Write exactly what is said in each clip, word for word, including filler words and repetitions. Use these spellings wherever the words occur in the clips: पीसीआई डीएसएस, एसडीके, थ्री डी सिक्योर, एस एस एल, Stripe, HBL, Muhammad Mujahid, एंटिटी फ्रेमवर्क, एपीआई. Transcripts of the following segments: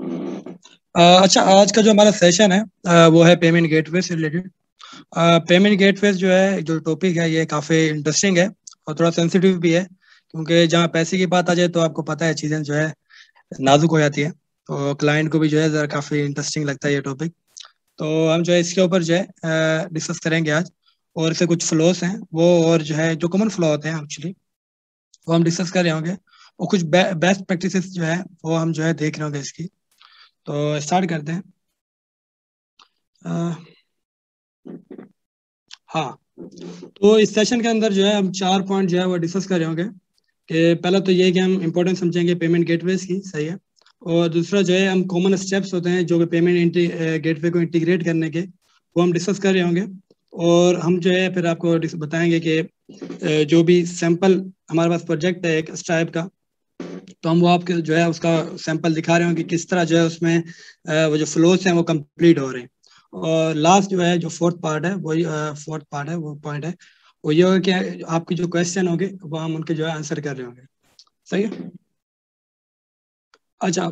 अच्छा, आज का जो हमारा सेशन है वो है पेमेंट गेटवे से रिलेटेड। पेमेंट गेटवे जो है, जो टॉपिक है, ये काफ़ी इंटरेस्टिंग है और थोड़ा सेंसिटिव भी है, क्योंकि जहाँ पैसे की बात आ जाए तो आपको पता है चीज़ें जो है नाजुक हो जाती है, तो क्लाइंट को भी जो है ज़रा काफ़ी इंटरेस्टिंग लगता है ये टॉपिक। तो हम जो है इसके ऊपर जो है डिस्कस करेंगे आज, और इससे कुछ फ्लॉज हैं वो, और जो है जो कॉमन फ्लॉ होते हैं एक्चुअली वो हम डिस्कस कर रहे होंगे, और कुछ बे, बेस्ट प्रैक्टिसेस जो है वो हम जो है देख रहे होंगे इसकी। तो स्टार्ट करते हैं। आ, हाँ, तो इस सेशन के अंदर जो है हम चार पॉइंट जो है वो डिस्कस कर रहे होंगे कि पहला तो ये कि हम इंपॉर्टेंस समझेंगे पेमेंट गेटवेज की, सही है, और दूसरा जो है हम कॉमन स्टेप्स होते हैं जो कि पेमेंट गेटवे को इंटीग्रेट करने के, वो हम डिस्कस कर रहे होंगे। और हम जो है फिर आपको बताएंगे कि जो भी सैंपल हमारे पास प्रोजेक्ट है एक स्ट्राइप का, तो हम वो आपके जो है उसका सैंपल दिखा रहे होंगे कि किस तरह जो है उसमें वो जो फ्लोज हैं वो कंप्लीट हो रहे हैं। और लास्ट जो है जो फोर्थ पार्ट है वही फोर्थ पार्ट है वो पॉइंट है वो ये होगा कि आपके जो क्वेश्चन होंगे वो हम उनके जो है आंसर कर रहे होंगे, सही है। अच्छा,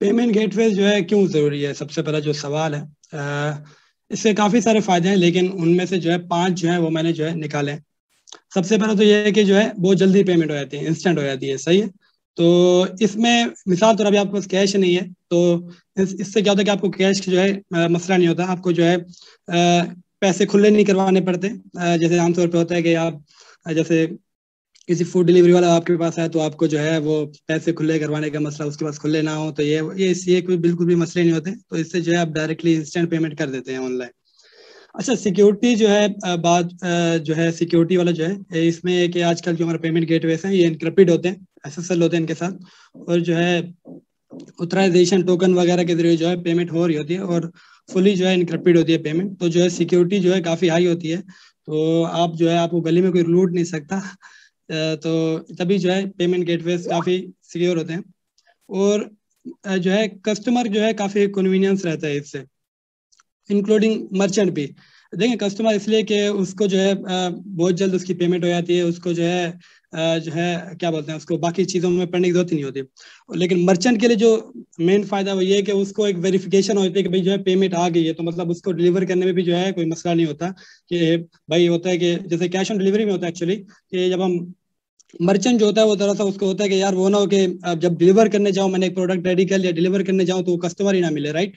पेमेंट गेटवेज जो है क्यों ज़रूरी है, सबसे पहला जो सवाल है। आ, इससे काफ़ी सारे फायदे हैं, लेकिन उनमें से जो है पांच जो है वो मैंने जो है निकाले। सबसे पहला तो ये है कि जो है बहुत जल्दी पेमेंट हो जाती है, इंस्टेंट हो जाती है, सही है। तो इसमें मिसाल तो अभी आपके पास कैश नहीं है, तो इस, इससे क्या होता है कि आपको कैश जो है मसला नहीं होता, आपको जो है आ, पैसे खुले नहीं करवाने पड़ते। आ, जैसे आमतौर पर होता है कि आप जैसे किसी फूड डिलीवरी वाला आपके पास है तो आपको जो है वो पैसे खुले करवाने का मसला, उसके पास खुले ना हो, तो ये ये इसलिए कोई बिल्कुल भी मसले नहीं होते, तो इससे जो है आप डायरेक्टली इंस्टेंट पेमेंट कर देते हैं ऑनलाइन। अच्छा, सिक्योरिटी जो है बात जो है सिक्योरिटी वाला जो है इसमें कि आजकल जो हमारे पेमेंट गेटवेज हैं ये इनक्रिप्टेड होते हैं, एस एस एल होते हैं इनके साथ, और जो है ऑथराइजेशन टोकन वगैरह के जरिए जो है पेमेंट हो रही होती है और फुली जो है इनक्रिप्टेड होती है पेमेंट, तो जो है सिक्योरिटी जो है काफ़ी हाई होती है। तो आप जो है आपको गली में कोई लूट नहीं सकता, तो तभी जो है पेमेंट गेटवेज काफ़ी सिक्योर होते हैं। और जो है कस्टमर जो है काफ़ी कन्वीनियंस रहता है इससे, इंक्लूडिंग मर्चेंट भी। देखें कस्टमर इसलिए कि उसको जो है बहुत जल्द उसकी पेमेंट हो जाती है, उसको जो है जो है क्या बोलते हैं उसको बाकी चीज़ों में पढ़ने की जरूरत नहीं होती। लेकिन मर्चेंट के लिए जो मेन फायदा वो ये है कि उसको एक वेरिफिकेशन होती है कि भाई जो है पेमेंट आ गई है, तो मतलब उसको डिलीवर करने में भी जो है कोई मसला नहीं होता। कि भाई होता है कि जैसे कैश ऑन डिलीवरी में होता है एक्चुअली कि जब हम मर्चेंट जो होता है वो तरह सा उसको होता है कि यार वो ना हो कि जब डिलीवर करने जाऊँ, मैंने एक प्रोडक्ट रेडी कर लिया, डिलीवर करने जाऊँ तो कस्टमर ही ना मिले, राइट।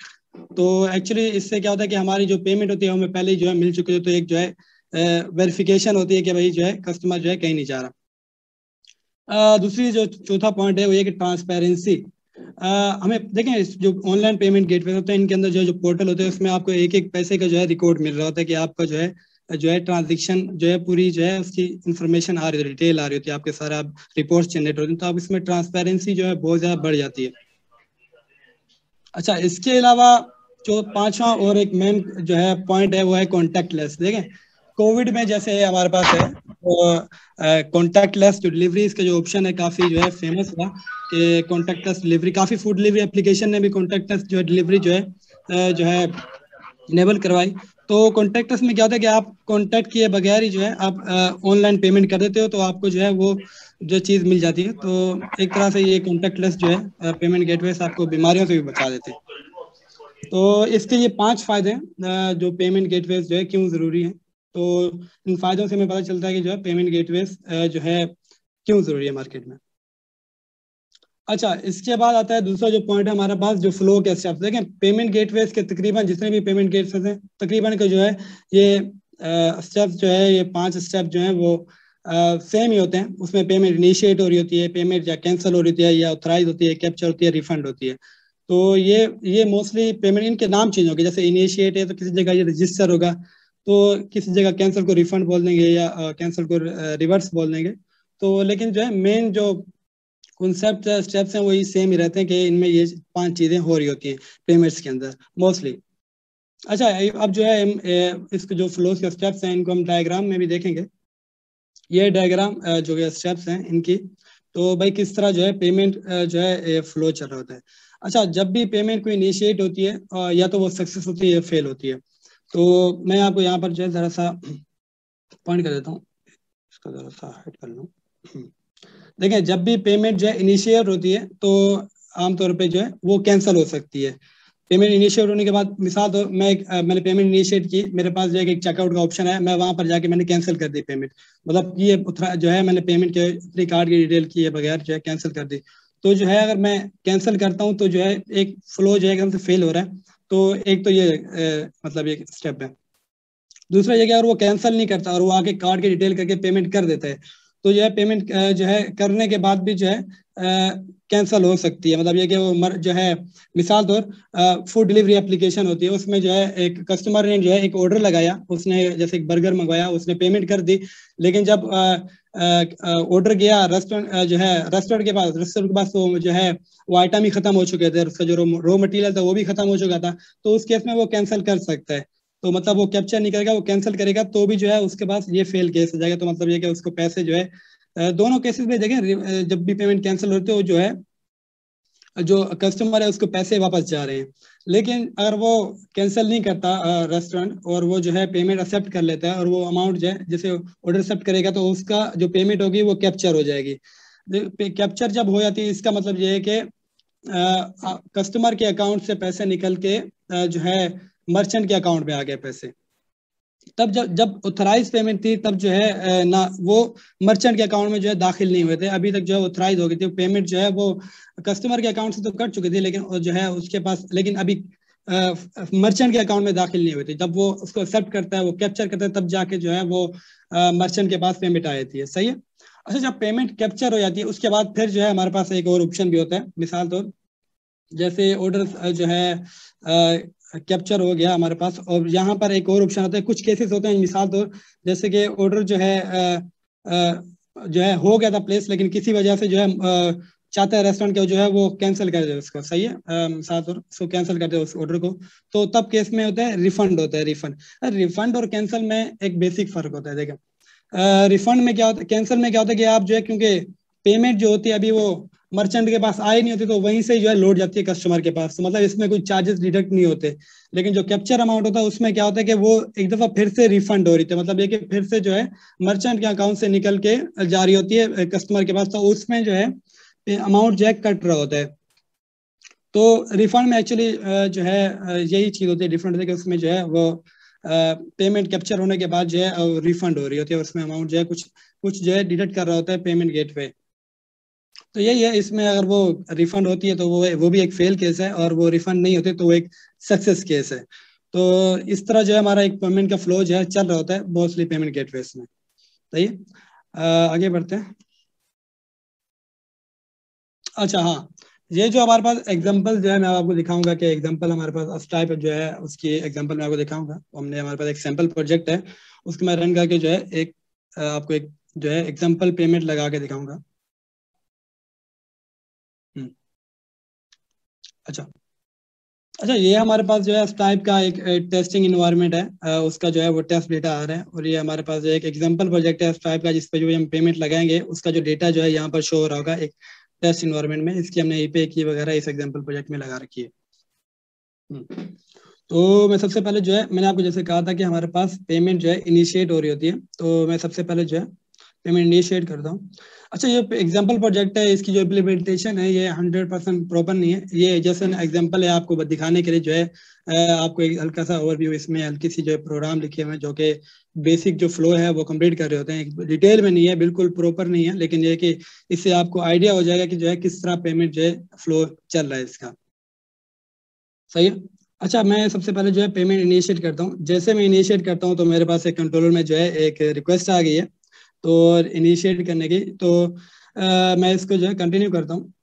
तो एक्चुअली इससे क्या होता है कि हमारी जो पेमेंट होती है हमें पहले ही जो है मिल चुकी है, तो एक जो है वेरिफिकेशन होती है कि भाई जो है कस्टमर जो है कहीं नहीं जा रहा। दूसरी जो चौथा पॉइंट है वो ये कि ट्रांसपेरेंसी। हमें देखें जो ऑनलाइन पेमेंट गेटवे होते हैं इनके अंदर जो जो पोर्टल होते हैं उसमें आपको एक एक पैसे का जो है रिकॉर्ड मिल रहा होता है कि आपका जो है जो है ट्रांजेक्शन जो है पूरी जो है उसकी इंफॉर्मेशन आ रही होती है, डिटेल आ रही होती है, आपके सारे आप रिपोर्ट्स जनरेट होते हैं, तो आप इसमें ट्रांसपेरेंसी जो है बहुत ज़्यादा बढ़ जाती है। अच्छा, इसके अलावा जो पांचवा और एक मेन जो है पॉइंट है वो है कॉन्टैक्टलेस। देखें कोविड में जैसे हमारे पास है तो कॉन्टैक्टलेस जो डिलीवरी इसका जो ऑप्शन है काफ़ी जो है फेमस हुआ कि कॉन्टैक्टलेस डिलीवरी, काफ़ी फूड डिलीवरी एप्लीकेशन ने भी कॉन्टैक्टलेस जो है डिलीवरी जो है जो है इनेबल करवाई। तो कॉन्टैक्टलेस में क्या होता है कि आप कॉन्टैक्ट किए बगैर ही जो है आप ऑनलाइन पेमेंट कर देते हो, तो आपको जो है वो जो चीज़ मिल जाती है। तो एक तरह से ये कॉन्टैक्टलेस जो है पेमेंट गेटवेज आपको बीमारियों से भी बचा देते हैं। तो इसके ये पांच फायदे हैं जो पेमेंट गेटवेज जो है क्यों ज़रूरी है। तो इन फायदों से हमें पता चलता है कि जो है पेमेंट गेटवेज जो है क्यों ज़रूरी है मार्केट में। अच्छा, इसके बाद आता है दूसरा जो पॉइंट है हमारे पास जो फ्लो के स्टेप्स। देखें पेमेंट गेटवेज के तकरीबन जितने भी पेमेंट गेटवेज हैं तकरीबन के जो है ये स्टेप्स जो है ये पांच स्टेप जो हैं वो सेम ही होते हैं। उसमें पेमेंट इनिशिएट हो रही होती है, पेमेंट या कैंसिल हो रही होती है, या ऑथराइज होती है, कैप्चर होती है, रिफंड होती है। तो ये ये मोस्टली पेमेंट इनके नाम चेंज होंगे, जैसे इनिशिएट है तो किसी जगह ये रजिस्टर होगा, तो किसी जगह कैंसिल को रिफंड बोल देंगे या कैंसिल को रिवर्स बोल देंगे। तो लेकिन जो है मेन जो कॉन्सेप्ट स्टेप्स हैं वही सेम ही रहते हैं कि इनमें ये पांच चीज़ें हो रही होती हैं पेमेंट्स के अंदर मोस्टली। अच्छा, अब जो है इसके जो फ्लोज के स्टेप्स हैं इनको हम डायग्राम में भी देखेंगे। ये डायग्राम जो है स्टेप्स हैं इनकी, तो भाई किस तरह जो है पेमेंट जो है फ्लो चल रहा होता है। अच्छा, जब भी पेमेंट कोई इनिशिएट होती है या तो वो सक्सेस होती है या फेल होती है। तो मैं आपको यहाँ पर जो है ज़रा सा पॉइंट कर देता हूँ, इसको ज़रा सा हाइड कर लूँ। देखें जब भी पेमेंट जो है इनिशिएट होती है तो आमतौर पे जो है वो कैंसिल हो सकती है। पेमेंट इनिशिएट होने के बाद मिसाल तो मैं मैंने पेमेंट इनिशिएट की, मेरे पास जो है एक चेकआउट का ऑप्शन है, मैं वहां पर जाके मैंने कैंसिल कर दी पेमेंट, मतलब ये जो है मैंने पेमेंट के अपनी कार्ड की डिटेल किए बगैर जो है कैंसिल कर दी। तो जो है अगर मैं कैंसिल करता हूँ तो जो है एक फ्लो जो है एकदम से फेल हो रहा है, तो एक तो ये ए, मतलब एक स्टेप है। दूसरा ये कि अगर वो कैंसिल नहीं करता और वो आगे कार्ड की डिटेल करके पेमेंट कर देता है तो जो है पेमेंट जो है करने के बाद भी जो है कैंसिल हो सकती है। मतलब ये कि वो मर जो है मिसाल तौर फूड डिलीवरी एप्लीकेशन होती है, उसमें जो है एक कस्टमर ने जो है एक ऑर्डर लगाया, उसने जैसे एक बर्गर मंगवाया, उसने पेमेंट कर दी, लेकिन जब ऑर्डर गया रेस्टोरेंट जो है रेस्टोरेंट के पास रेस्टोरेंट के पास वो जो है वो आइटम ही खत्म हो चुके थे, उसका जो रॉ मटेरियल था वो भी खत्म हो चुका था, तो उस केस में वो कैंसिल कर सकता है। तो मतलब वो कैप्चर नहीं करेगा, वो कैंसिल करेगा तो भी जो है उसके पास ये फेल केस हो जाएगा। तो मतलब ये कि उसको पैसे जो है दोनों केसेस में देखें, जब भी पेमेंट कैंसिल होते हो जो है जो कस्टमर है उसको पैसे वापस जा रहे हैं। लेकिन अगर वो कैंसिल नहीं करता रेस्टोरेंट और वो जो है पेमेंट एक्सेप्ट कर लेता है और वो अमाउंट जो है जैसे ऑर्डर एक्सेप्ट करेगा तो उसका जो पेमेंट होगी वो कैप्चर हो जाएगी। कैप्चर जब हो जाती है इसका मतलब ये है कि कस्टमर के अकाउंट से पैसे निकल के जो है मर्चेंट के अकाउंट में आ गए पैसे। तब जब जब ऑथराइज पेमेंट थी तब जो है ना वो मर्चेंट के अकाउंट में जो है दाखिल नहीं हुए थे, अभी तक जो है ऑथराइज हो गई थी पेमेंट, जो है वो कस्टमर के अकाउंट से तो कट चुकी थी लेकिन जो है उसके पास लेकिन अभी मर्चेंट के अकाउंट में दाखिल नहीं हुए थे। जब वो उसको एक्सेप्ट करता है वो कैप्चर करता है तब जाके जो है वो मर्चेंट के पास पेमेंट आ जाती है। सही है। अच्छा, जब पेमेंट कैप्चर हो जाती है उसके बाद फिर जो है हमारे पास एक और ऑप्शन भी होता है। मिसाल तौर जैसे ऑर्डर जो है कैप्चर हो गया हमारे पास और यहाँ पर एक और ऑप्शन होता है। कुछ केसेस होते हैं मिसाल तौर जैसे कि ऑर्डर जो है आ, आ, जो है हो गया था प्लेस लेकिन किसी वजह से जो है आ, चाहता है रेस्टोरेंट के जो है वो कैंसिल कर दे उसको। सही है। मिसाल तौर उसको कैंसिल कर दे उस ऑर्डर को, तो तब केस में होता है रिफंड होता है। रिफंड रिफंड और कैंसिल में एक बेसिक फर्क होता है। देखिए रिफंड में क्या होता है, कैंसिल में क्या होता है कि आप जो है क्योंकि पेमेंट जो होती है अभी वो मर्चेंट के पास आए नहीं होते तो वहीं से जो है लौट जाती है कस्टमर के पास, तो मतलब इसमें कोई चार्जेस डिडक्ट नहीं होते। लेकिन जो कैप्चर अमाउंट होता है उसमें क्या होता है कि वो एक दफा फिर से रिफंड हो रही थी, मतलब ये कि फिर से जो है मर्चेंट के अकाउंट से निकल के जारी होती है कस्टमर के पास, तो उसमें जो है अमाउंट जो है कट रहा होता है। तो रिफंड में एक्चुअली जो है यही चीज होती है डिफरेंट, देखिए उसमें जो है वो पेमेंट कैप्चर होने के बाद जो है रिफंड हो रही होती है, उसमें अमाउंट जो है कुछ कुछ जो है डिडक्ट कर रहा होता है पेमेंट गेटवे। तो यही है, इसमें अगर वो रिफंड होती है तो वो वो भी एक फेल केस है और वो रिफंड नहीं होते तो वो एक सक्सेस केस है। तो इस तरह जो है हमारा एक पेमेंट का फ्लो जो है चल रहा होता है मोस्टली पेमेंट गेटवेज में। सही है, आगे बढ़ते हैं। अच्छा हाँ, ये जो हमारे पास एग्जांपल जो है मैं आपको दिखाऊंगा कि एग्जांपल हमारे पास स्ट्राइप जो है उसकी एग्जांपल मैं आपको दिखाऊंगा। हमने हमारे पास एक सैम्पल प्रोजेक्ट है उसको मैं रन करके जो है एक आपको एक जो है एग्जाम्पल पेमेंट लगा के दिखाऊंगा। अच्छा अच्छा ये हमारे पास जो है स्ट्राइप का एक, एक टेस्टिंग इन्वायरमेंट है, उसका जो है वो टेस्ट डेटा आ रहा है और ये हमारे पास एक एग्जांपल प्रोजेक्ट है स्ट्राइप का जिस पर जो हम पेमेंट लगाएंगे उसका जो डेटा जो है यहाँ पर शो हो रहा होगा एक टेस्ट इन्वायरमेंट में। इसकी हमने ई पे की वगैरह इस एग्जांपल प्रोजेक्ट में लगा रखी है। तो मैं सबसे पहले जो है मैंने आपको जैसे कहा था कि हमारे पास पेमेंट जो है इनिशिएट हो रही होती है, तो मैं सबसे पहले जो है पेमेंट इनिशिएट करता हूँ। अच्छा, ये एग्जांपल प्रोजेक्ट है, इसकी जो इम्प्लीमेंटेशन है ये हंड्रेड परसेंट प्रॉपर नहीं है, ये जैसे एग्जांपल है आपको दिखाने के लिए जो है आपको एक हल्का सा ओवरव्यू, इसमें हल्की सी जो है प्रोग्राम लिखे हुए हैं जो कि बेसिक जो फ्लो है वो कंप्लीट कर रहे होते हैं। डिटेल में नहीं है, बिल्कुल प्रॉपर नहीं है, लेकिन ये कि इससे आपको आइडिया हो जाएगा कि जो है किस तरह पेमेंट जो है फ्लो चल रहा है इसका। सही है। अच्छा, मैं सबसे पहले जो है पेमेंट इनिशिएट करता हूँ। जैसे मैं इनिशिएट करता हूँ तो मेरे पास एक कंट्रोलर में जो है एक रिक्वेस्ट आ गई है तो इनिशिएट करने की, तो आ, मैं इसको जो है कंटिन्यू करता हूँ।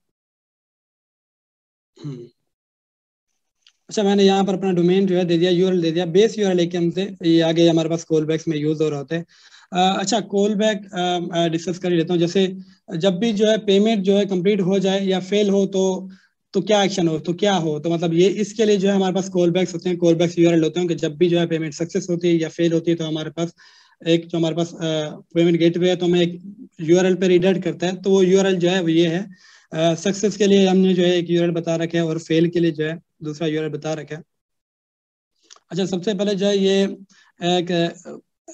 अच्छा, मैंने यहाँ पर अपना डोमेन जो है दे दिया, यूआरएल दे दिया, बेस यूआरएल लेके हमसे ये आगे हमारे पास कॉल बैक्स में यूज हो रहा होता है। आ, अच्छा, कॉल बैक डिस्कस कर ही लेता हूँ। जैसे जब भी जो है पेमेंट जो है कंप्लीट हो जाए या फेल हो तो तो क्या एक्शन हो, तो क्या हो, तो मतलब ये इसके लिए जो है हमारे पास कॉल बैक्स होते हैं, कॉल बैक्स यूआरएल होते हैं कि जब भी जो है पेमेंट सक्सेस होती है या फेल होती है तो हमारे पास एक जो हमारे पास पेमेंट गेटवे है तो हमें एक यूआरएल पे रीडायरेक्ट करता है, तो वो यूआरएल जो है वो ये है। सक्सेस के लिए हमने जो है एक यूआरएल बता रखा है और फेल के लिए जो है दूसरा यूआरएल बता रखा है। अच्छा, सबसे पहले जो है ये एक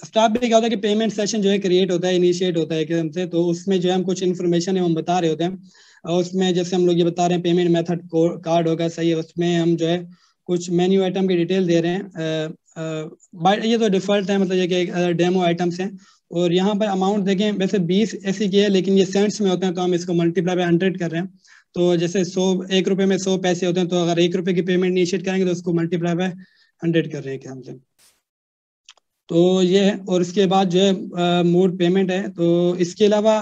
स्टाफ पे क्या होता है कि पेमेंट सेशन जो है क्रिएट होता है, इनिशिएट होता है एकदम से, तो उसमें जो है हम कुछ इन्फॉर्मेशन है हम बता रहे होते हैं, और उसमें जैसे हम लोग ये बता रहे हैं पेमेंट मेथड कार्ड होगा, सही है, उसमें हम जो है कुछ मेन्यू आइटम की डिटेल दे रहे हैं, बट ये तो डिफॉल्ट है, मतलब ये कि डेमो आइटम्स हैं। और यहाँ पर अमाउंट देखें वैसे बीस ऐसी की है, लेकिन ये सेंट्स में होते हैं तो हम इसको मल्टीप्लाई बाई हंड्रेड कर रहे हैं, तो जैसे सौ एक रुपये में सौ पैसे होते हैं, तो अगर एक रुपये की पेमेंट इनिशिएट करेंगे तो उसको मल्टीप्लाई बाय हंड्रेड कर रहे हैं क्या हमसे, तो ये है। और इसके बाद जो है मोड पेमेंट है, तो इसके अलावा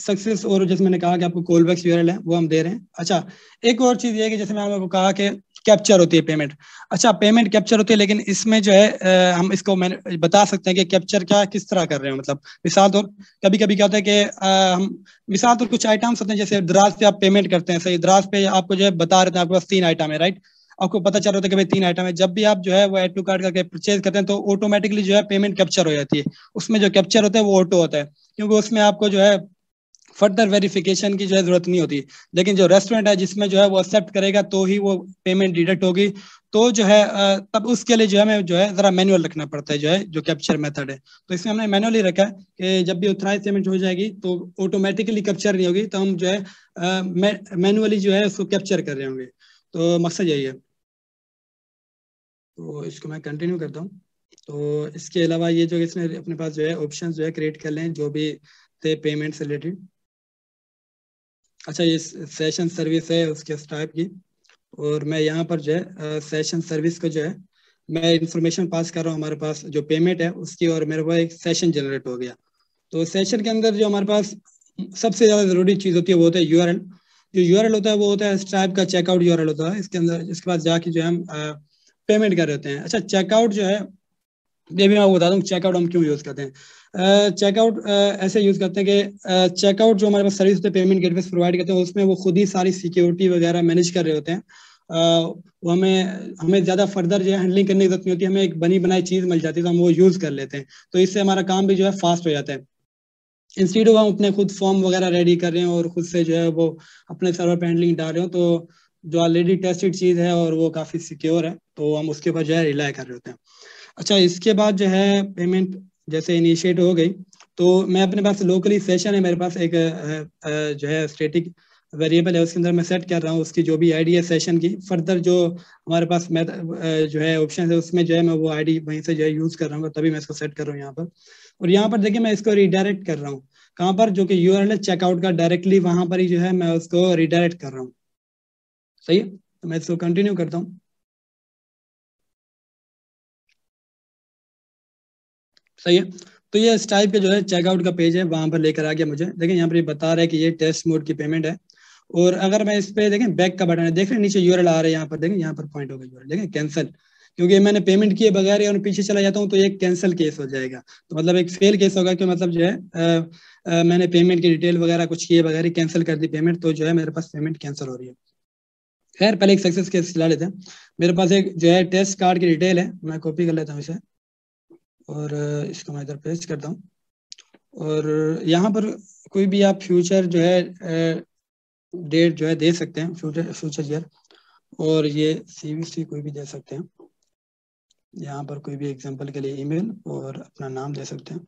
सक्सेस और जैसे मैंने कहा कि आपको कॉल बैक्स यूआरएल है वो हम दे रहे हैं। अच्छा, एक और चीज़ ये है कि जैसे मैंने आपको कहा कि कैप्चर होती है पेमेंट, अच्छा पेमेंट कैप्चर होती है, लेकिन इसमें जो है हम इसको मैंने बता सकते हैं कि कैप्चर क्या किस तरह कर रहे हैं, मतलब मिसाल तौर कभी कभी क्या होता है कि हम मिसाल तौर कुछ आइटम्स होते हैं, जैसे दराज पे आप पेमेंट करते हैं, सही, दराज पे आपको जो है बता रहे थे आपके पास तीन आइटम है, राइट, आपको पता चल रहा होता है कि भाई तीन आइटम है, जब भी आप जो है वो एड टू कार्ट करके परचेज करते हैं तो ऑटोमेटिकली जो है पेमेंट कैप्चर हो जाती है, उसमें जो कैप्चर होता है वो ऑटो होता है, क्योंकि उसमें आपको जो है फर्दर वेरिफिकेशन की जो है जरूरत नहीं होती। लेकिन जो रेस्टोरेंट है जिसमें जो है वो एक्सेप्ट करेगा तो ही वो पेमेंट डिडक्ट होगी, तो जो है तब उसके लिए जो है हमें जो है जरा मैनुअल रखना पड़ता है, जो है जो कैप्चर मेथड है, तो इसमें हमने मैनुअली रखा है कि जब भी ऑथराइज पेमेंट हो जाएगी तो ऑटोमेटिकली कैप्चर नहीं होगी, तो हम जो है मैनुअली जो है उसको कैप्चर कर रहे होंगे, तो मकसद यही है। तो इसको मैं कंटिन्यू करता हूँ। तो इसके अलावा ये जो इसने अपने पास जो है ऑप्शन जो है क्रिएट कर लें जो भी थे पेमेंट से रिलेटेड। अच्छा, ये सेशन सर्विस है उसके स्ट्राइप की, और मैं यहाँ पर जो है सेशन सर्विस को जो है मैं इंफॉर्मेशन पास कर रहा हूँ, हमारे पास जो पेमेंट है उसकी, और मेरे पास एक सेशन जनरेट हो गया। तो सेशन के अंदर जो हमारे पास सबसे ज़्यादा ज़रूरी चीज़ होती है वो होता है यूआरएल, जो यूआरएल होता है वो होता है स्ट्राइप का चेकआउट यूआरएल होता है, इसके अंदर इसके बाद जाके जो है हम पेमेंट कर रहे होते हैं। अच्छा, चेकआउट जो है ये भी मैं आपको बता दूँ चेकआउट हम क्यों यूज़ करते हैं। चेकआउट uh, uh, ऐसे यूज़ करते हैं कि चेकआउट uh, जो हमारे पास सर्विस होते हैं पेमेंट गेटवेज प्रोवाइड करते हैं, उसमें वो खुद ही सारी सिक्योरिटी वगैरह मैनेज कर रहे होते हैं, uh, वो हमें हमें ज़्यादा फर्दर जो है हैंडलिंग करने की जरूरत नहीं होती, हमें एक बनी बनाई चीज़ मिल जाती है तो हम वो यूज़ कर लेते हैं, तो इससे हमारा काम भी जो है फास्ट हो जाता है। इंस्टीट्यूट हम अपने खुद फॉर्म वगैरह रेडी कर रहे हैं और खुद से जो है वो अपने सर्वर पर हैंडलिंग डाल रहे हो, तो जो ऑलरेडी टेस्टेड चीज़ है और वो काफ़ी सिक्योर है, तो हम उसके ऊपर जो है रिलाई कर रहे होते हैं। अच्छा, इसके बाद जो है पेमेंट जैसे इनिशिएट हो गई, तो मैं अपने पास लोकली सेशन है, मेरे पास एक जो है स्टैटिक वेरिएबल है, उसके अंदर मैं सेट कर रहा हूँ उसकी जो भी आईडी है सेशन की, फर्दर जो हमारे पास मैथ जो है ऑप्शन है उसमें जो है मैं वो आईडी वहीं से जो है यूज़ कर रहा हूँ, तभी मैं इसको सेट कर रहा हूँ यहाँ पर। और यहाँ पर देखिए मैं इसको रीडायरेक्ट कर रहा हूँ कहाँ पर, जो कि यूआरएल है चेकआउट का, डायरेक्टली वहाँ पर ही जो है मैं उसको रीडायरेक्ट कर रहा हूँ, सही है। तो मैं इसको कंटिन्यू करता हूँ। सही है, तो ये इस टाइप के जो है चेकआउट का पेज है, वहाँ पर लेकर आ गया मुझे। देखें यहाँ पर ये बता रहा है कि ये टेस्ट मोड की पेमेंट है, और अगर मैं इस पर देखें बैक का बटन है, देख रहे हैं नीचे यूआरएल आ रहा है, यहाँ पर देखें यहाँ पर पॉइंट होगा यूआरएल, देखें कैंसिल, क्योंकि मैंने पेमेंट किए बगैर या पीछे चला जाता हूँ तो ये कैंसिल केस हो जाएगा, तो मतलब एक फेल केस होगा कि मतलब जो है आ, आ, मैंने पेमेंट की डिटेल वगैरह कुछ किए बगैर ही कैंसिल कर दी पेमेंट, तो जो है मेरे पास पेमेंट कैंसिल हो रही है। खैर, पहले एक सक्सेस केस चला लेते हैं। मेरे पास एक जो है टेस्ट कार्ड की डिटेल है, मैं कॉपी कर लेता हूँ इसे और इसको मैं इधर पेस्ट करता हूँ। और यहाँ पर कोई भी आप फ्यूचर जो है डेट जो है दे सकते हैं, फ्यूचर फ्यूचर ईयर, और ये सीवीसी कोई भी दे सकते हैं, यहाँ पर कोई भी एग्जांपल के लिए ईमेल और अपना नाम दे सकते हैं,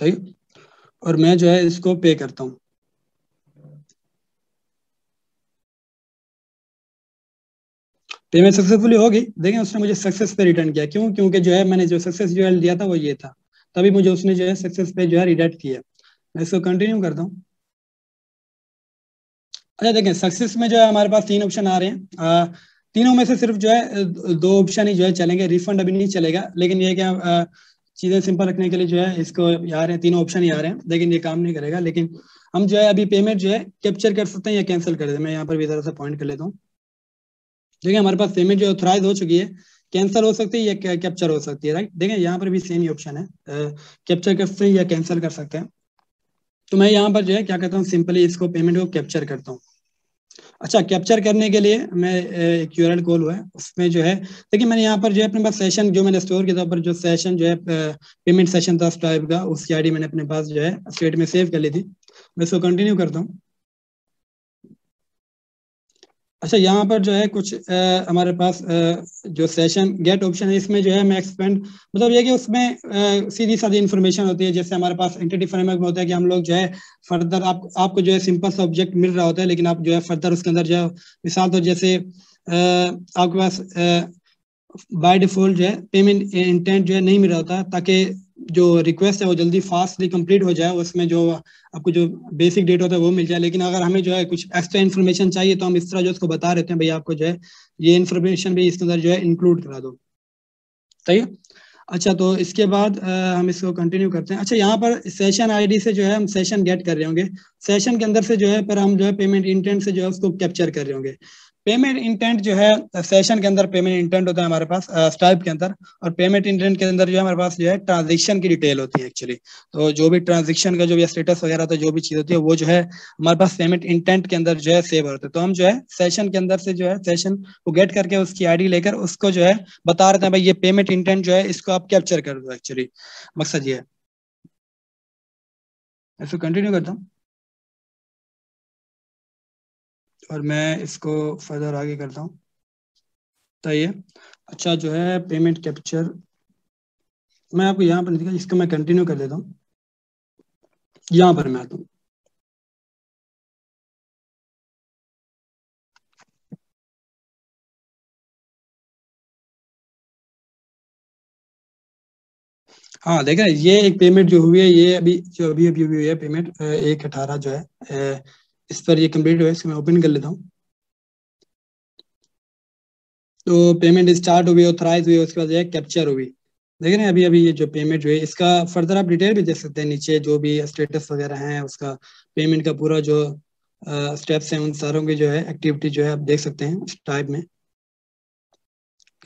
सही। और मैं जो है इसको पे करता हूँ। पेमेंट सक्सेसफुली होगी, देखिए उसने मुझे सक्सेस पे रिटर्न किया, क्यों? क्योंकि जो है मैंने जो सक्सेस जो है दिया था वो ये था, तभी मुझे उसने जो है सक्सेस पे जो है रिडायरेक्ट किया। मैं इसको कंटिन्यू करता हूँ। अच्छा, देखें सक्सेस में जो है हमारे पास तीन ऑप्शन आ रहे हैं, आ, तीनों में से सिर्फ जो है दो ऑप्शन ही जो है चलेंगे, रिफंड अभी नहीं चलेगा, लेकिन ये क्या चीज़ें सिंपल रखने के लिए जो है इसको आ रहे हैं, तीनों ऑप्शन ही आ रहे हैं, लेकिन ये काम नहीं करेगा। लेकिन हम जो है अभी पेमेंट जो है कैप्चर कर सकते हैं या कैंसिल कर देते हैं। मैं यहाँ पर भी ज़रा सा पॉइंट कर लेता हूँ। देखिए हमारे पास पेमेंट जो ऑथराइज हो चुकी है, कैंसिल हो सकती है या कैप्चर हो सकती है, राइट। देखिए यहाँ पर भी सेम ही ऑप्शन है, कैप्चर कर सकते हैं या कैंसिल कर सकते हैं। तो मैं यहाँ पर जो है क्या करता हूँ, सिंपली इसको पेमेंट को कैप्चर करता हूँ। अच्छा, कैप्चर करने के लिए मैं एक यूआरएल कॉल हुआ है, उसमें जो है देखिए मैंने यहाँ पर जो है अपने पास सेशन जो मैंने स्टोर किया था, पर जो सेशन जो है पेमेंट सेशन था स्ट्राइप का, उसकी आईडी मैंने अपने पास जो है स्टेट में सेव कर ली थी। मैं इसको कंटिन्यू करता हूँ। अच्छा, यहाँ पर जो है कुछ आ, हमारे पास आ, जो सेशन गेट ऑप्शन है, इसमें जो है मैं एक्सपेंड मतलब ये कि उसमें सीधी सादी इन्फॉर्मेशन होती है। जैसे हमारे पास एंटिटी फ्रेमवर्क में होता है कि हम लोग जो है फर्दर आप आपको जो है सिंपल सा ऑब्जेक्ट मिल रहा होता है, लेकिन आप जो है फर्दर उसके अंदर जो है मिसाल तो जैसे आ, आपके पास बाय डिफॉल्ट जो है पेमेंट इंटेंट जो है नहीं मिल रहा होता, ताकि जो रिक्वेस्ट है वो जल्दी फास्टली कंप्लीट हो जाए, उसमें जो आपको जो बेसिक डेटा होता है वो मिल जाए। लेकिन अगर हमें जो है कुछ एक्स्ट्रा इन्फॉर्मेशन चाहिए तो हम इस तरह जो उसको बता रहते हैं, भैया आपको जो है ये इन्फॉर्मेशन भी इसके अंदर जो है इंक्लूड करा दो। सही है। अच्छा, तो इसके बाद आ, हम इसको कंटिन्यू करते हैं। अच्छा, यहाँ पर सेशन आईडी से जो है हम सेशन गेट कर रहे होंगे, सेशन के अंदर से जो है पर हम जो है पेमेंट इंटेंट से जो है उसको कैप्चर कर रहे होंगे। पेमेंट इंटेंट जो है सेशन के अंदर पेमेंट इंटेंट होता है हमारे पास स्ट्राइप के अंदर, और पेमेंट इंटेंट के अंदर जो है हमारे पास जो है ट्रांजेक्शन की डिटेल होती है एक्चुअली। तो जो भी ट्रांजेक्शन का जो भी स्टेटस वगैरह तो जो भी चीज होती है वो जो है हमारे पास पेमेंट इंटेंट के अंदर जो है सेव होता है। तो हम जो है सेशन के अंदर से जो है सेशन को गेट करके उसकी आई डी लेकर उसको जो है बता रहे थे भाई ये पेमेंट इंटेंट जो है इसको आप कैप्चर कर दो, एक्चुअली मकसद ये है। इसको कंटिन्यू करता हूँ और मैं इसको फर्दर आगे करता हूँ। तो ये अच्छा जो है पेमेंट कैप्चर मैं आपको यहाँ पर नहीं दिखा, इसको मैं कंटिन्यू कर देता हूँ। यहाँ पर मैं आता हूँ। हाँ देख रहे हैं, ये एक पेमेंट जो हुई है, ये अभी जो अभी अभी हुई है पेमेंट एक अठारह जो है इस पर ये कंप्लीट हुआ है। इसको मैं ओपन कर लेता हूँ। तो पेमेंट स्टार्ट हुई, ऑथराइज हुई, उसके बाद ये कैप्चर हुई। देख रहे हैं अभी अभी ये जो पेमेंट जो है इसका फर्दर आप डिटेल भी देख सकते हैं नीचे, जो भी स्टेटस वगैरह है उसका, पेमेंट का पूरा जो स्टेप्स हैं उन सारों की जो है एक्टिविटी जो है आप देख सकते हैं इस टाइप में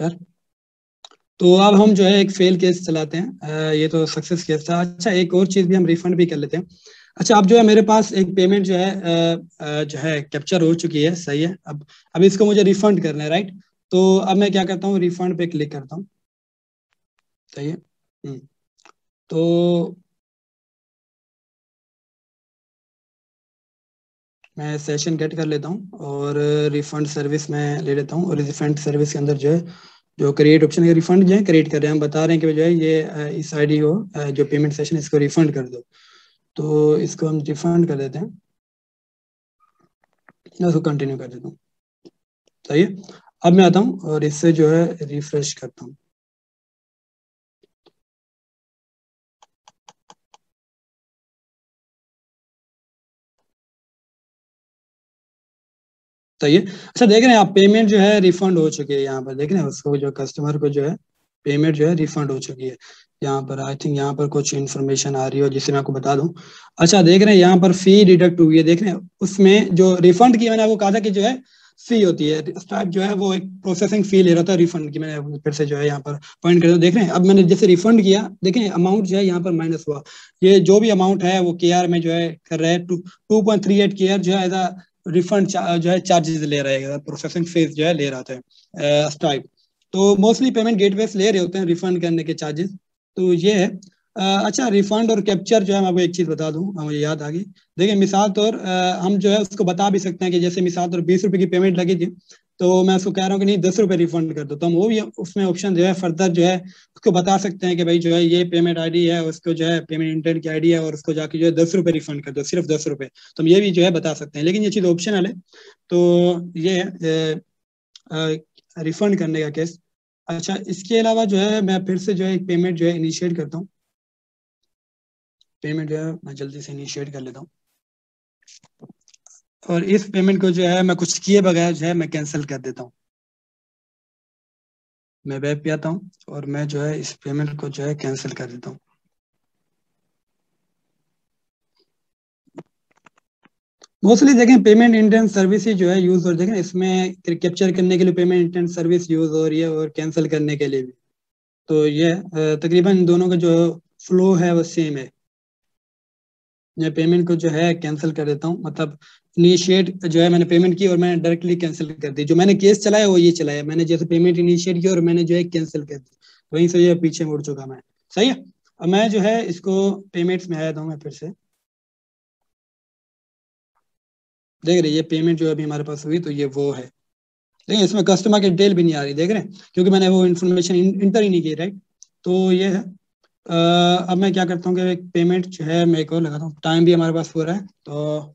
कर। तो अब हम जो है एक फेल केस चलाते हैं, ये तो सक्सेस केस था। अच्छा, एक और चीज़ भी हम रिफंड भी कर लेते हैं। अच्छा, अब जो है मेरे पास एक पेमेंट जो है आ, जो है कैप्चर हो चुकी है, सही है। अब अब इसको मुझे रिफंड करना है, राइट। तो अब मैं क्या करता हूँ, रिफंड पे क्लिक करता हूँ, सही है। तो मैं सेशन गेट कर लेता हूँ और रिफंड सर्विस में ले लेता हूँ, और रिफंड सर्विस के अंदर जो है जो क्रिएट ऑप्शन है रिफंड जो है क्रिएट कर रहे हैं, हम बता रहे हैं कि जो है ये इस आई डी को जो पेमेंट सेशन इसको रिफंड कर दो। तो इसको हम रिफंड कर देते हैं, इसको कंटिन्यू कर देता हूँ। सही है। अब मैं आता हूँ और इससे जो है रिफ्रेश करता हूँ। सही है। अच्छा, देख रहे हैं आप पेमेंट जो है रिफंड हो चुकी है। यहाँ पर देख रहे हैं उसको जो कस्टमर को जो है पेमेंट जो है रिफंड हो चुकी है। यहाँ पर आई थिंक यहाँ पर कुछ इन्फॉर्मेशन आ रही हो जिसे मैं आपको बता दूं। अच्छा, देख रहे हैं यहाँ पर फी डिडक्ट हुई है, देख रहे हैं उसमें जो रिफंड की मैंने आपको कहा था कि जो है फी होती है, स्ट्राइप जो है वो एक प्रोसेसिंग फी ले रहा था रिफंड की, मैंने फिर से जो है यहाँ पर पॉइंट कर, देख रहे हैं। अब मैंने जैसे रिफंड किया, देखें अमाउंट जो है यहाँ पर माइनस हुआ। ये जो भी अमाउंट है वो के आर में जो है कर रहे हैं, टू पॉइंट थ्री एट के आर जो है एज अ रिफंड जो है चार्जेस ले रहा है, प्रोसेसिंग फीस जो है ले रहा था स्ट्राइप। तो मोस्टली पेमेंट गेटवेज ले रहे होते हैं रिफंड करने के चार्जेस, तो ये है। अच्छा, रिफंड और कैप्चर जो है मैं आपको एक चीज़ बता दूं, मुझे याद आ गई। देखिए मिसाल तौर हम जो है उसको बता भी सकते हैं कि जैसे मिसाल तौर बीस रुपये की पेमेंट लगी थी, तो मैं उसको कह रहा हूँ कि नहीं दस रुपये रिफंड कर दो, तो हम वो भी उसमें ऑप्शन जो है फर्दर जो है उसको बता सकते हैं कि भाई जो है ये पेमेंट आई डी है, उसको जो है पेमेंट इंटेंट की आई डी है, और उसको जाके जो है दस रुपये रिफंड कर दो, सिर्फ दस रुपये, तो हम ये भी जो है बता सकते हैं। लेकिन ये चीज़ ऑप्शनल है। तो ये रिफंड करने का केस। अच्छा, इसके अलावा जो है मैं फिर से जो है एक पेमेंट जो है इनिशिएट करता हूँ। पेमेंट जो है मैं जल्दी से इनिशिएट कर लेता हूँ, और इस पेमेंट को जो है मैं कुछ किए बगैर जो है मैं कैंसिल कर देता हूँ। मैं बैक पे आता हूँ और मैं जो है इस पेमेंट को जो है कैंसिल कर देता हूँ। मोस्टली देखें पेमेंट इंटेंट सर्विस ही जो है यूज हो, देखें इसमें कैप्चर करने के लिए पेमेंट इंटेंट सर्विस यूज हो रही है, और कैंसिल करने के लिए भी। तो ये तकरीबन दोनों का जो फ्लो है वो सेम है। मैं पेमेंट को जो है कैंसिल कर देता हूँ, मतलब इनिशिएट जो है मैंने पेमेंट की और मैंने डायरेक्टली कैंसिल कर दी। जो मैंने केस चलाया वो ये चलाया, मैंने जैसे पेमेंट इनिशिएट किया और मैंने जो है कैंसिल कर दी, वहीं से जो है पीछे मुड़ चुका मैं। सही है। अब मैं जो है इसको पेमेंट्स में आया था, मैं फिर से देख रहे ये पेमेंट जो अभी हमारे पास हुई, तो ये वो है देखिए इसमें कस्टमर की डिटेल भी नहीं आ रही, देख रहे हैं, क्योंकि मैंने वो इन्फॉर्मेशन इंटर ही नहीं की, राइट। तो ये है। अब मैं क्या करता हूँ कि एक पेमेंट जो है मैं एक और लगाता हूँ, टाइम भी हमारे पास हो रहा है। तो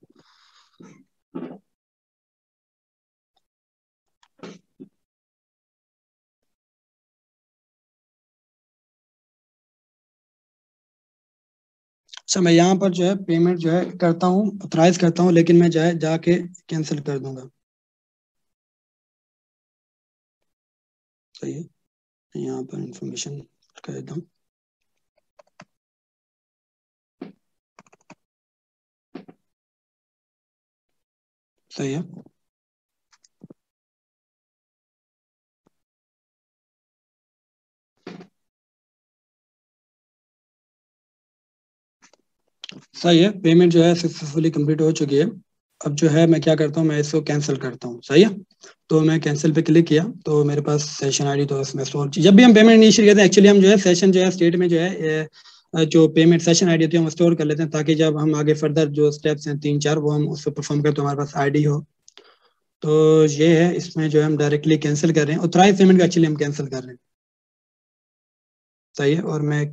अच्छा मैं यहाँ पर जो है पेमेंट जो है करता हूँ, ऑथराइज करता हूँ, लेकिन मैं जो है जाके कैंसिल कर दूंगा। सही है, यहाँ पर इंफॉर्मेशन कर देता हूँ। सही है, सही है, पेमेंट जो है सक्सेसफुली कंप्लीट हो चुकी है। अब जो है मैं क्या करता हूँ, मैं इसको कैंसिल करता हूँ। सही है, तो मैं कैंसिल पे क्लिक किया तो मेरे पास सेशन आईडी तो इसमें स्टोर। जब भी हम पेमेंट इनिशिएट करते हैं एक्चुअली हम जो है सेशन जो है स्टेट में जो है जो पेमेंट सेशन आईडी होती है हम स्टोर कर लेते हैं, ताकि जब हम आगे फर्दर जो स्टेप्स हैं तीन चार वो हम उस पर परफॉर्म करें तो हमारे पास आईडी हो। तो ये है, इसमें जो है हम डायरेक्टली कैंसिल कर रहे हैं, ऑथराइज पेमेंट को एक्चुअली हम कैंसिल कर रहे हैं। सही है, और मैं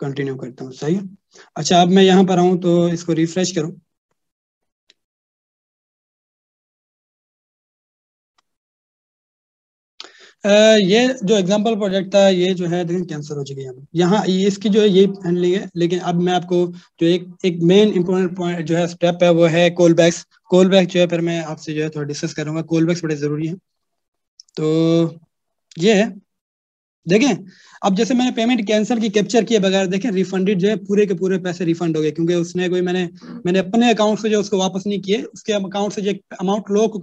कंटिन्यू करता हूँ। सही है, अच्छा अब मैं यहाँ पर आऊँ तो इसको रिफ्रेश करूँ। Uh, ये जो एग्जांपल प्रोजेक्ट था ये जो है देखिए कैंसिल हो चुकी है। यहाँ इसकी जो है ये हैंडलिंग है, लेकिन अब मैं आपको जो एक एक मेन इंपॉर्टेंट पॉइंट जो है स्टेप है वो है कॉल बैक्स। कॉल बैक जो है फिर मैं आपसे जो है थोड़ा डिस्कस करूंगा, कॉल बैक्स बड़े ज़रूरी हैं। तो ये है, देखें अब जैसे मैंने पेमेंट कैंसिल की कैप्चर किए बगैर देखें रिफंडेड जो है पूरे के पूरे पैसे रिफंड हो गए, क्योंकि उसने कोई मैंने मैंने अपने अकाउंट से जो उसको वापस नहीं किए, उसके अकाउंट से जो अमाउंट लॉक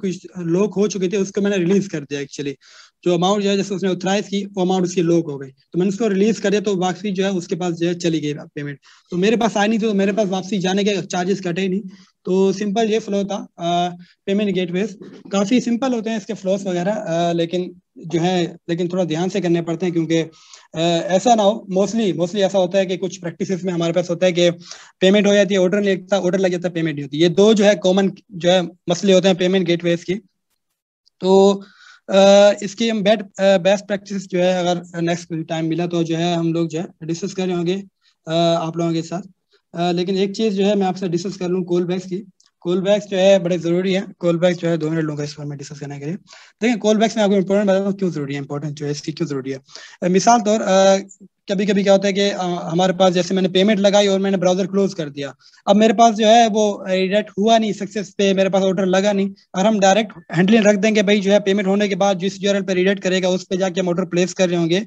लॉक हो चुके थे उसको मैंने रिलीज कर दिया। एक्चुअली जो अमाउंट जो है जैसे उसने ऑथराइज की वो अमाउंट उसकी लॉक हो गई, तो मैंने उसको रिलीज कर दिया तो वापसी जो है उसके पास जो है चली गई पेमेंट, तो मेरे पास आई नहीं थी, तो मेरे पास वापसी जाने के चार्जेस कटे ही नहीं। तो सिंपल ये फ्लो था पेमेंट गेटवेज, काफी सिंपल होते हैं इसके फ्लोस वगैरह, लेकिन जो है लेकिन थोड़ा ध्यान से करने पड़ते हैं, क्योंकि ऐसा ना हो, मोस्टली मोस्टली ऐसा होता है कि कुछ प्रैक्टिसेस में हमारे पास होता है कि पेमेंट हो जाती है ऑर्डर नहीं लगता, ऑर्डर लग जाता है पेमेंट नहीं होती। ये दो जो है कॉमन जो है मसले होते हैं पेमेंट गेटवेज के। तो Uh, इसकी हम बेट बेस्ट प्रैक्टिस जो है अगर नेक्स्ट टाइम मिला तो जो है हम लोग जो है डिस्कस कर रहे होंगे uh, आप लोगों के साथ। uh, लेकिन एक चीज़ जो है मैं आपसे डिस्कस कर लूँ कॉल बैक्स की। कॉल बैक्स जो है बड़े ज़रूरी है, कॉल बैक्स जो है दो मिनट लूँगा इस बार में डिस्कस करने के लिए। देखिए कॉल बैक्स में आपको इम्पोर्टेंट बताता हूँ क्यों ज़रूरी है, इंपॉर्टेंट जो है इसकी क्यों ज़रूरी है। uh, मिसाल तौर uh, कभी कभी क्या होता है कि हमारे पास जैसे मैंने पेमेंट लगाई और मैंने ब्राउजर क्लोज कर दिया, अब मेरे पास जो है वो रिडायरेक्ट हुआ नहीं, सक्सेस पे मेरे पास ऑर्डर लगा नहीं, और हम डायरेक्ट हैंडलिंग रख देंगे भाई जो है पेमेंट होने के बाद जिस यूआरएल पे रिडायरेक्ट करेगा उस पे जाके हम ऑर्डर प्लेस कर रहे होंगे,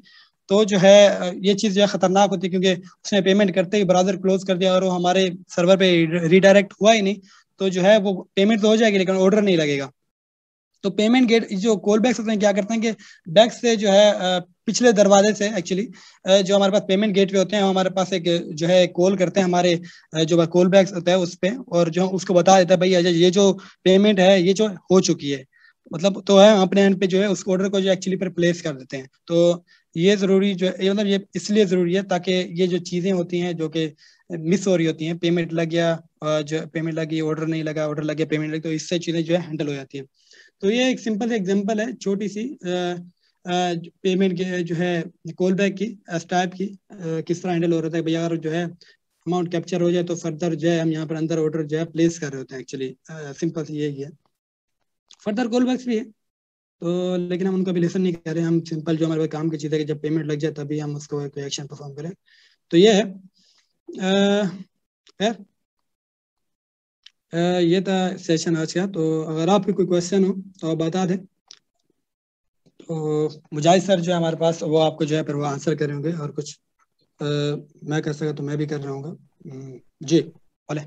तो जो है ये चीज़ जो है खतरनाक होती है, क्योंकि उसने पेमेंट करते ही ब्राउजर क्लोज कर दिया और वो हमारे सर्वर पर रिडायरेक्ट हुआ ही नहीं, तो जो है वो पेमेंट तो हो जाएगी लेकिन ऑर्डर नहीं लगेगा। तो पेमेंट गेट जो कॉल बैक्स होते हैं क्या करते हैं कि बैक से जो है पिछले दरवाजे से एक्चुअली जो हमारे पास पेमेंट गेटवे होते हैं हमारे पास एक जो है कॉल करते हैं हमारे जो कॉल बैक्स होता है उस पे, और जो उसको बता देता है भाई ये जो पेमेंट है ये जो हो चुकी है, मतलब तो है अपने एंड पे जो है उस ऑर्डर को जो एक्चुअली पर प्लेस कर देते हैं। तो ये जरूरी जो है मतलब ये इसलिए जरूरी है ताकि ये जो चीज़ें होती हैं जो कि मिस हो रही होती हैं, पेमेंट लग गया जो पेमेंट लगी ऑर्डर नहीं लगा, ऑर्डर लग गया पेमेंट लगी, तो इससे चीज़ें जो है हैंडल हो जाती हैं। तो ये एक सिंपल एग्जांपल है छोटी सी पेमेंट जो है कॉल बैक की स्ट्राइप की आ, किस तरह हैंडल हो रहा था भैया, अगर जो है अमाउंट कैप्चर हो जाए तो फर्दर जो है हम यहाँ पर अंदर ऑर्डर जो है प्लेस कर रहे होते हैं। एक्चुअली सिंपल सी यही है, फर्दर कॉल बैक्स भी है तो, लेकिन हम उनका भी लेसन नहीं कर रहे, हम सिंपल जो हमारे पास काम की चीज़ है कि जब पेमेंट लग जाए तभी हम उसको कोई एक्शन परफॉर्म करें। तो ये है आ, यार ये था सेशन आज का। तो अगर आपके कोई क्वेश्चन हो तो आप बता दें, तो मुजाहिद सर जो है हमारे पास वो आपको जो है पर वो आंसर करेंगे, और कुछ आ, मैं कर सका तो मैं भी कर रहा हूँ। जी बोले,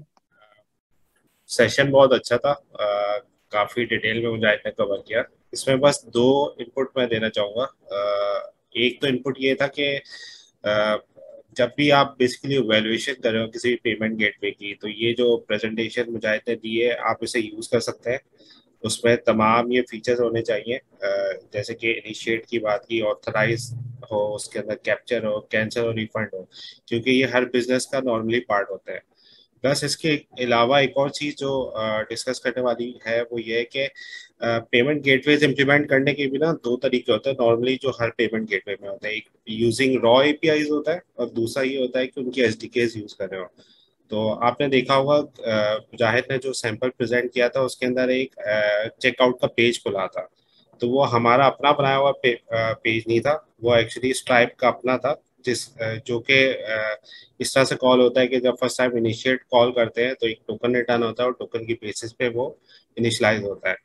सेशन बहुत अच्छा था, आ, काफी डिटेल में मुजाहिद ने कवर किया। इसमें बस दो इनपुट मैं देना चाहूँगा। एक तो इनपुट ये था कि आ, जब भी आप बेसिकली वैल्यूएशन कर रहे हो किसी भी पेमेंट गेटवे की, तो ये जो प्रेजेंटेशन मुजाहिद ने दी है आप इसे यूज़ कर सकते हैं, उसमें तमाम ये फीचर्स होने चाहिए, जैसे कि इनिशिएट की बात की, ऑथराइज हो, उसके अंदर कैप्चर हो, कैंसिल हो, रिफंड हो, क्योंकि ये हर बिजनेस का नॉर्मली पार्ट होता है। प्लस इसके अलावा एक और चीज़ जो डिस्कस करने वाली है वो ये है कि पेमेंट गेटवेज इम्प्लीमेंट करने के भी ना दो तरीके होते हैं नॉर्मली जो हर पेमेंट गेटवे में होता है। एक यूजिंग रॉ एपीआईज होता है और दूसरा ये होता है कि उनकी एसडीकेज यूज़ कर रहे हो। तो आपने देखा होगा मुजाहिद ने जो सैम्पल प्रेजेंट किया था उसके अंदर एक चेकआउट का पेज खुला था, तो वो हमारा अपना बनाया हुआ पे, पेज नहीं था, वो एक्चुअली स्ट्राइप का अपना था, जिस जो कि इस तरह से कॉल होता है कि जब फर्स्ट टाइम इनिशिएट कॉल करते हैं तो एक टोकन रिटर्न होता है और टोकन की बेसिस पे वो इनिशलाइज होता है।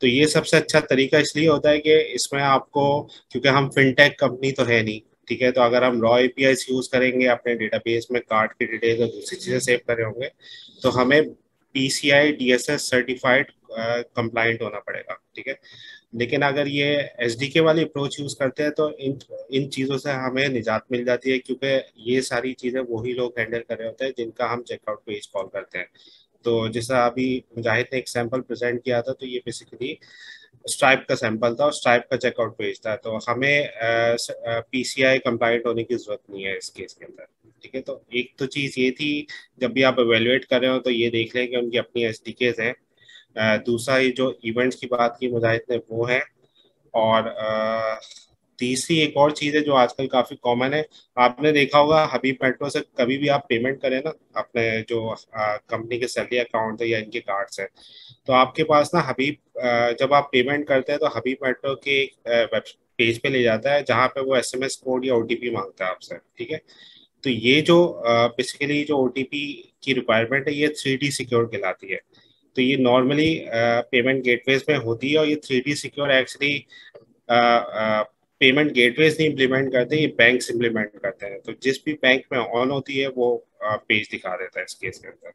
तो ये सबसे अच्छा तरीका इसलिए होता है कि इसमें आपको, क्योंकि हम फिनटेक कंपनी तो है नहीं, ठीक है, तो अगर हम रॉ एपीआईस यूज़ करेंगे, अपने डेटाबेस में कार्ड की डिटेल्स और दूसरी चीज़ें सेव करे होंगे, तो हमें पीसीआई डीएसएस सर्टिफाइड कंप्लाइंट होना पड़ेगा, ठीक है। लेकिन अगर ये एसडीके वाली अप्रोच यूज़ करते हैं तो इन इन चीज़ों से हमें निजात मिल जाती है, क्योंकि ये सारी चीज़ें वही लोग हैंडल कर रहे होते हैं जिनका हम चेकआउट पेज कॉल करते हैं। तो जैसा अभी मुजाहिद ने एक सैम्पल प्रेजेंट किया था, तो ये बेसिकली स्ट्राइप का सैम्पल था और स्ट्राइप का चेकआउट पेज था, तो हमें पीसीआई कंप्लाइंट होने की ज़रूरत नहीं है इस केस के अंदर, ठीक है। तो एक तो चीज़ ये थी, जब भी आप एवेलुएट कर रहे हो तो ये देख लें कि उनकी अपनी एसडीकेज हैं। दूसरा ये जो इवेंट्स की बात की मुजाहिद ने वो है, और तीसरी एक और चीज़ है जो आजकल काफ़ी कॉमन है। आपने देखा होगा हबीब मेट्रो से कभी भी आप पेमेंट करें ना, अपने जो कंपनी के सैलरी अकाउंट है या इनके कार्ड्स हैं, तो आपके पास ना हबीब जब आप पेमेंट करते हैं तो हबीब मेट्रो के वेब पेज पे ले जाता है जहाँ पे वो एसएमएस कोड या ओटीपी मांगता है आपसे, ठीक है। तो ये जो बेसिकली जो ओटीपी की रिक्वायरमेंट है ये थ्री डी सिक्योर कहलाती है। तो ये नॉर्मली पेमेंट गेटवेज में होती है और ये थ्री डी सिक्योर actually payment gateways नहीं इम्प्लीमेंट करते, ये बैंक्स इम्प्लीमेंट करते हैं। तो जिस भी बैंक में ऑन होती है वो पेज दिखा देता है इस केस के अंदर,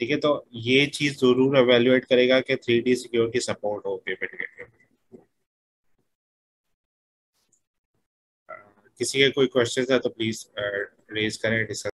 ठीक है। तो ये चीज़ ज़रूर एवेल्युएट करेगा कि थ्री डी सिक्योर की सपोर्ट हो पेमेंट गेटवे। किसी के कोई क्वेश्चन है तो प्लीज़ रेज करें।